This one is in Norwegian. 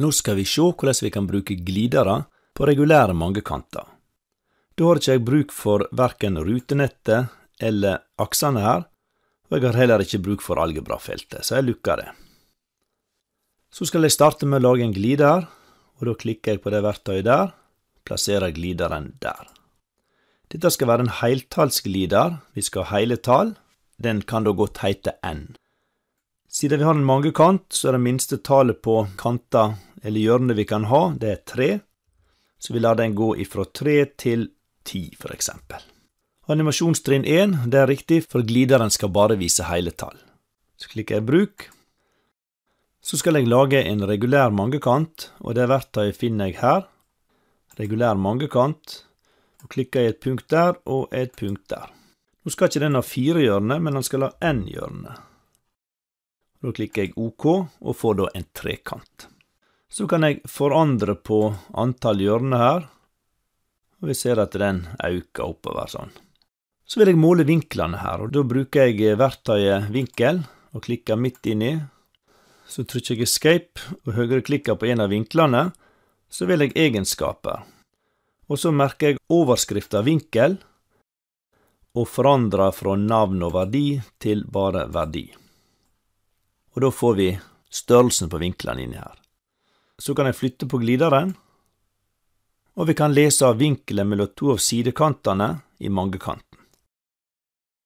Nå skal vi se hvordan vi kan bruke glidere på regulære mangekanter. Da har ikke jeg bruk for hverken rutenettet eller aksene her, og jeg har heller ikke bruk for algebrafeltet, så jeg lukker det. Så skal jeg starte med å lage en glider, og da klikker jeg på det verktøyet der, plasserer glideren der. Dette skal være en heltallsglider, vi skal ha hele tall, den kan da godt hete n. Siden vi har en mangekant, så er det minste tallet på kanter eller hjørne vi kan ha, det er 3, så vi lar den gå ifra 3 til 10 for eksempel. Animasjonstrinn 1, det er riktig, for glideren skal bare vise hele tall. Så klikker jeg bruk. Så skal jeg lage en regulær mangekant, og det verktøyet finner jeg her. Regulær mangekant, og klikker jeg et punkt der og et punkt der. Nå skal ikke den ha 4 hjørne, men den skal ha n hjørne. Da klikker jeg OK, og får da en trekant. Så kan jeg forandre på antall hjørne her, og vi ser at den øker oppover sånn. Så vil jeg måle vinklene her, og da bruker jeg verktøyet vinkel, og klikker midt inni. Så trykker jeg escape, og høyreklikker på en av vinklene, så vil jeg egenskaper. Og så merker jeg overskriften vinkel, og forandrer fra navn og verdi til bare verdi. Og da får vi størrelsen på vinklene inni her. Så kan jeg flytte på glideren, og vi kan lese av vinkelen mellom to av sidekantene i mangekant.